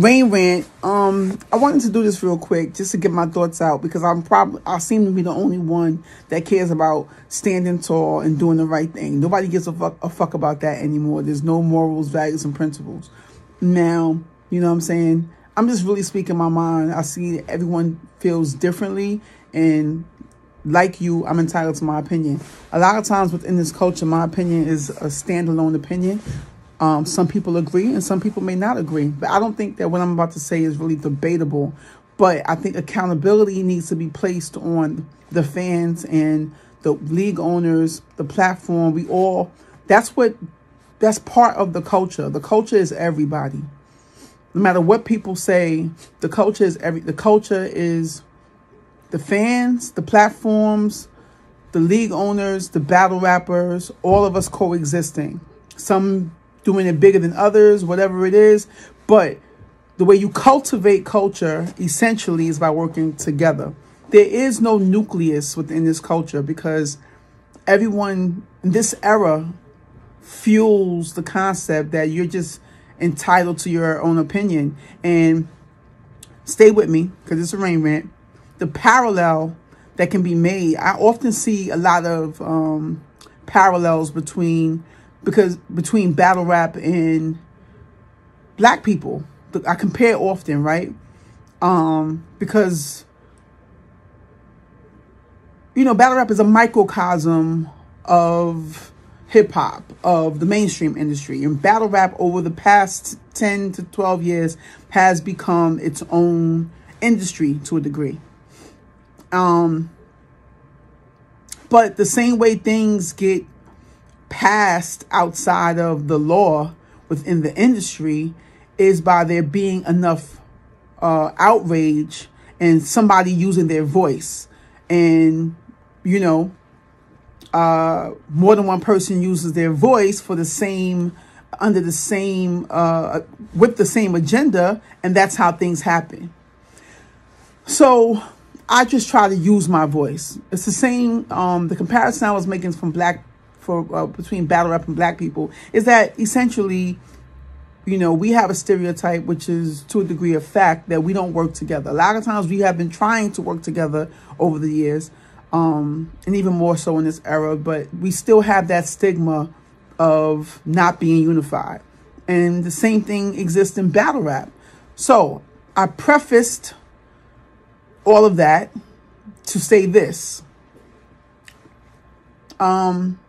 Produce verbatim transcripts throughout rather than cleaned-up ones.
Rain Rant, um, I wanted to do this real quick just to get my thoughts out, because I'm probably, I seem to be the only one that cares about standing tall and doing the right thing. Nobody gives a fuck, a fuck about that anymore. There's no morals, values, and principles. Now, you know what I'm saying? I'm just really speaking my mind. I see that everyone feels differently, and like you, I'm entitled to my opinion. A lot of times within this culture, my opinion is a standalone opinion. Um, some people agree and some people may not agree. But I don't think that what I'm about to say is really debatable. But I think accountability needs to be placed on the fans and the league owners, the platform. We all, that's what, that's part of the culture. The culture is everybody. No matter what people say, the culture is every, the culture is the fans, the platforms, the league owners, the battle rappers, all of us coexisting. Some doing it bigger than others, whatever it is. But the way you cultivate culture, essentially, is by working together. There is no nucleus within this culture, because everyone in this era fuels the concept that you're just entitled to your own opinion. And stay with me, because it's a rain rant. The parallel that can be made, I often see a lot of um, parallels between... Because between battle rap and black people, I compare often, right? Um, because, you know, battle rap is a microcosm of hip hop, of the mainstream industry. And battle rap over the past ten to twelve years has become its own industry to a degree. Um, but the same way things get passed outside of the law within the industry is by there being enough uh, outrage and somebody using their voice. And, you know, uh, more than one person uses their voice for the same, under the same, uh, with the same agenda. And that's how things happen. So I just try to use my voice. It's the same, um, the comparison I was making from black for uh, between battle rap and black people is that essentially, you know, we have a stereotype, which is to a degree a fact, that we don't work together. A lot of times we have been trying to work together over the years, um, and even more so in this era, but we still have that stigma of not being unified. And the same thing exists in battle rap. So I prefaced all of that to say this. Um...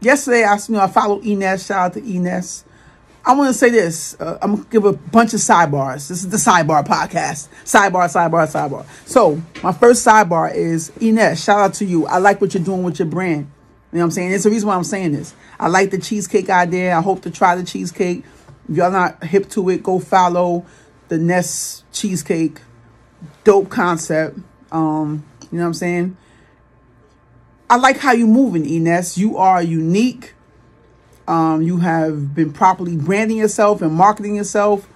Yesterday, I, you know, I followed Eness. Shout out to Eness. I want to say this. Uh, I'm going to give a bunch of sidebars. This is the sidebar podcast. Sidebar, sidebar, sidebar. So my first sidebar is Eness. Shout out to you. I like what you're doing with your brand. You know what I'm saying? It's the reason why I'm saying this. I like the cheesecake idea. I hope to try the cheesecake. If y'all not hip to it, go follow the Eness cheesecake. Dope concept. Um, you know what I'm saying? I like how you're moving, Eness. You are unique. Um, you have been properly branding yourself and marketing yourself.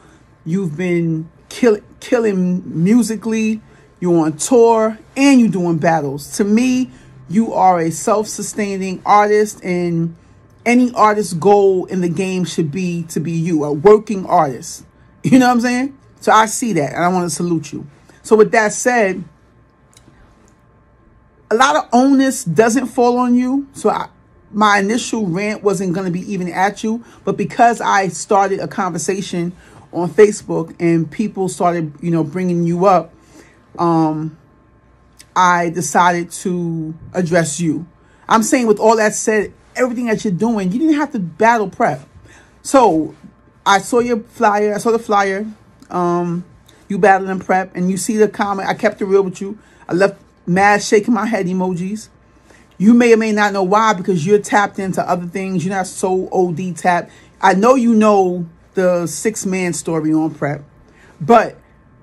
You've been kill killing musically. You're on tour and you're doing battles. To me, you are a self-sustaining artist, and any artist's goal in the game should be to be you, a working artist. You know what I'm saying? So I see that, and I want to salute you. So with that said, a lot of onus doesn't fall on you. So I, my initial rant wasn't going to be even at you. But because I started a conversation on Facebook and people started, you know, bringing you up, um, I decided to address you. I'm saying, with all that said, everything that you're doing, you didn't have to battle prep. So I saw your flyer. I saw the flyer. Um, you battling prep, and you see the comment. I kept it real with you. I left mad shaking my head emojis. You may or may not know why, because you're tapped into other things. You're not so O D tapped. I know you know the six-man story on Prep. But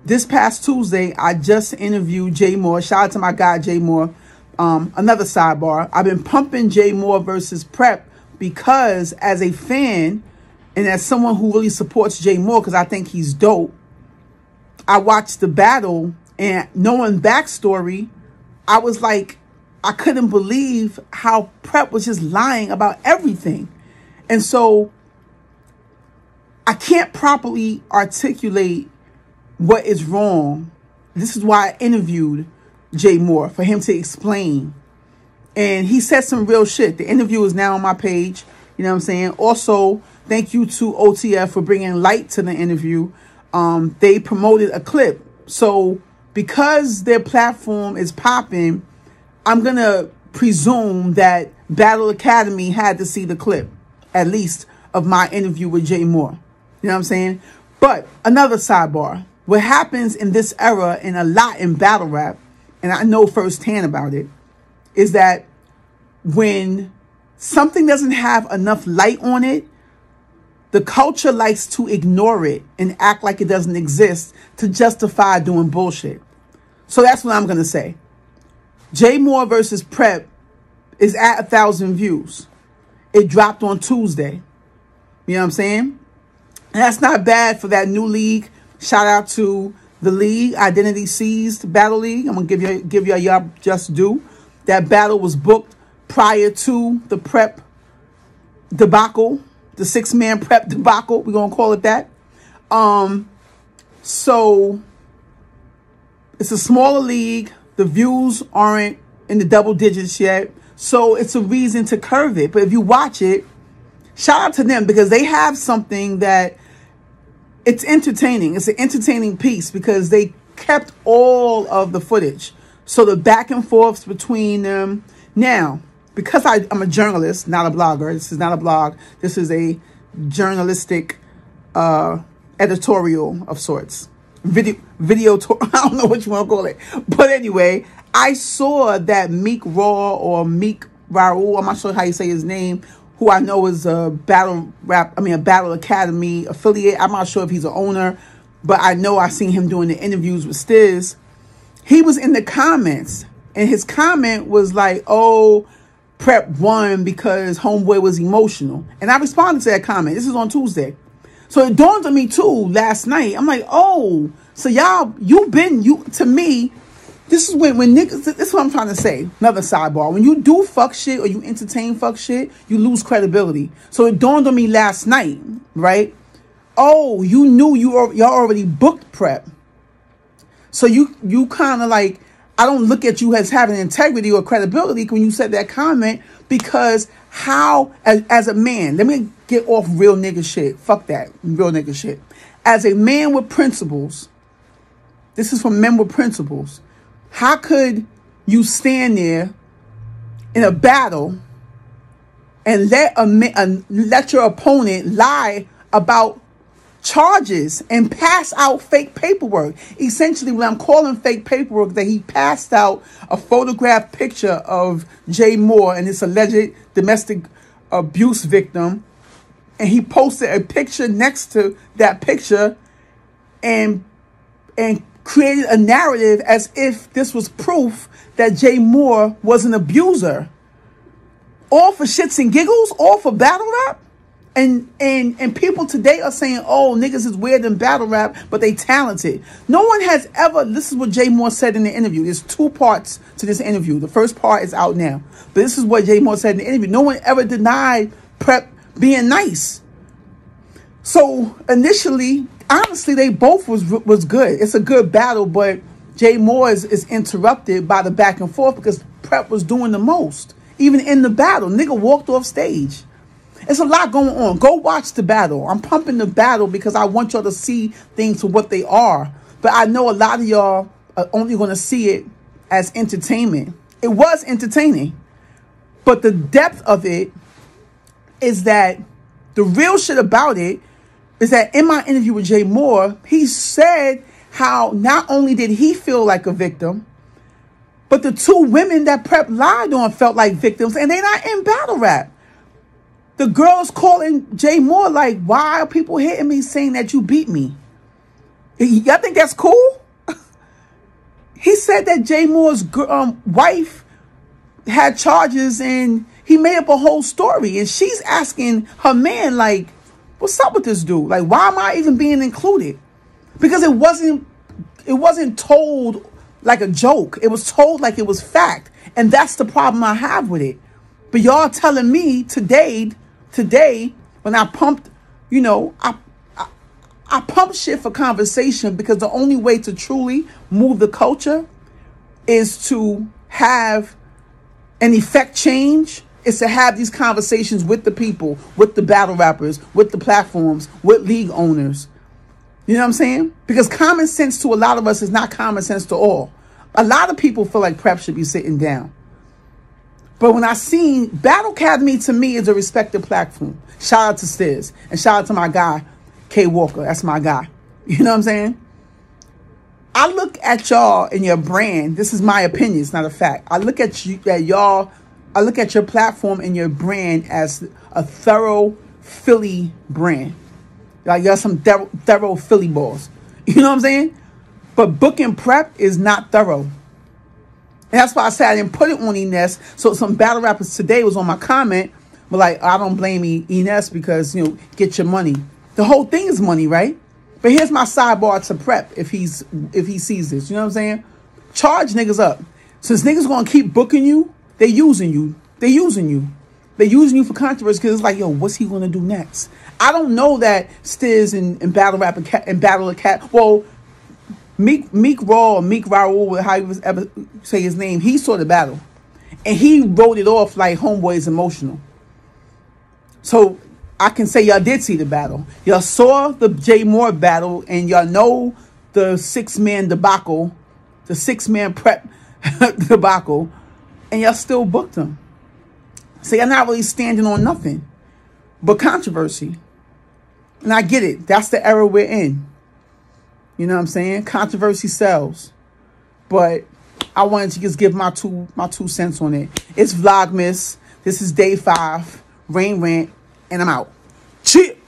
this past Tuesday, I just interviewed Jmorr. Shout out to my guy, Jmorr. Um, another sidebar. I've been pumping Jmorr versus Prep because, as a fan and as someone who really supports Jmorr, because I think he's dope, I watched the battle, and knowing backstory, I was like, I couldn't believe how Prep was just lying about everything. And so I can't properly articulate what is wrong. This is why I interviewed Jmorr, for him to explain. And he said some real shit. The interview is now on my page. You know what I'm saying? Also, thank you to O T F for bringing light to the interview. Um, they promoted a clip. So because their platform is popping, I'm going to presume that Battleacademy had to see the clip, at least, of my interview with Jmorr. You know what I'm saying? But another sidebar. What happens in this era, and a lot in battle rap, and I know firsthand about it, is that when something doesn't have enough light on it, the culture likes to ignore it and act like it doesn't exist to justify doing bullshit. So that's what I'm going to say. Jmorr versus Prep is at a thousand views. It dropped on Tuesday. You know what I'm saying? And that's not bad for that new league. Shout out to the league, Identity Seized Battle League. I'm going to give you, give you a y'all just due. That battle was booked prior to the Prep debacle, the six-man Prep debacle. We're going to call it that. Um, so it's a smaller league. The views aren't in the double digits yet. So it's a reason to curve it. But if you watch it, shout out to them, because they have something that it's entertaining. It's an entertaining piece because they kept all of the footage. So the back and forths between them. Now, because I, I'm a journalist, not a blogger. This is not a blog. This is a journalistic uh, editorial of sorts. Video, video, I don't know what you want to call it. But anyway, I saw that Meek Raw or Meek Raw, I'm not sure how you say his name, who I know is a battle rap, I mean a Battleacademy affiliate. I'm not sure if he's an owner, but I know I've seen him doing the interviews with Stiz. He was in the comments, and his comment was like, oh, Prep won because homeboy was emotional. And I responded to that comment. This is on Tuesday. So it dawned on me too last night. I'm like, oh, so y'all, you've been, you to me, this is when, when niggas, this is what I'm trying to say. Another sidebar. When you do fuck shit or you entertain fuck shit, you lose credibility. So it dawned on me last night, right? Oh, you knew you y'all already booked Prep. So you, you kind of like, I don't look at you as having integrity or credibility when you said that comment, because how, as, as a man, let me get off real nigga shit. Fuck that, real nigga shit. As a man with principles, this is from men with principles, how could you stand there in a battle and let a, a let your opponent lie about charges and pass out fake paperwork? Essentially, what I'm calling fake paperwork, that he passed out a photographed picture of Jmorr and this alleged domestic abuse victim, and he posted a picture next to that picture and and created a narrative as if this was proof that Jmorr was an abuser, all for shits and giggles, all for battle rap. And, and, and people today are saying, oh, niggas is weird in battle rap, but they talented. No one has ever, this is what Jmorr said in the interview. There's two parts to this interview. The first part is out now. But this is what Jmorr said in the interview. No one ever denied Prep being nice. So initially, honestly, they both was, was good. It's a good battle, but Jmorr is, is interrupted by the back and forth because Prep was doing the most. Even in the battle, nigga walked off stage. It's a lot going on. Go watch the battle. I'm pumping the battle because I want y'all to see things for what they are. But I know a lot of y'all are only going to see it as entertainment. It was entertaining. But the depth of it is that the real shit about it is that in my interview with Jmorr, he said how not only did he feel like a victim, but the two women that Prep lied on felt like victims, and they're not in battle rap. The girls calling Jmorr like, why are people hitting me saying that you beat me? Y'all think that's cool? He said that Jmorr's um, wife had charges and he made up a whole story. And she's asking her man, like, what's up with this dude? Like, why am I even being included? Because it wasn't, it wasn't told like a joke. It was told like it was fact. And that's the problem I have with it. But y'all telling me today... Today, when I pumped, you know, I, I I pump shit for conversation because the only way to truly move the culture is to have an effect change, is to have these conversations with the people, with the battle rappers, with the platforms, with league owners. You know what I'm saying? Because common sense to a lot of us is not common sense to all. A lot of people feel like Prep should be sitting down. But when I seen Battleacademy, to me, is a respected platform. Shout out to Stiz and shout out to my guy, K. Walker. That's my guy. You know what I'm saying? I look at y'all and your brand. This is my opinion. It's not a fact. I look at you, at y'all. I look at your platform and your brand as a thorough Philly brand. Like y'all some thorough, thorough Philly balls. You know what I'm saying? But booking Prep is not thorough. And that's why I said I didn't put it on Eness. So some battle rappers today was on my comment. But like, I don't blame Eness because, you know, get your money. The whole thing is money, right? But here's my sidebar to Prep if he's if he sees this. You know what I'm saying? Charge niggas up. Since niggas gonna keep booking you, they using you. They using you. They using you for controversy because it's like, yo, what's he gonna do next? I don't know that Stiz and, and Battle Rap and, and Battleacademy. Well, Meek Meek Raw or Meek Raw, how you ever say his name, he saw the battle. And he wrote it off like homeboy is emotional. So I can say y'all did see the battle. Y'all saw the Jmorr battle, and y'all know the six-man debacle, the six-man Prep debacle, and y'all still booked them. So y'all not really standing on nothing but controversy. And I get it. That's the era we're in. You know what I'm saying? Controversy sells. But I wanted to just give my two, my two cents on it. It's VLOGMAS. This is day five. Rain Rant. And I'm out. Cheers.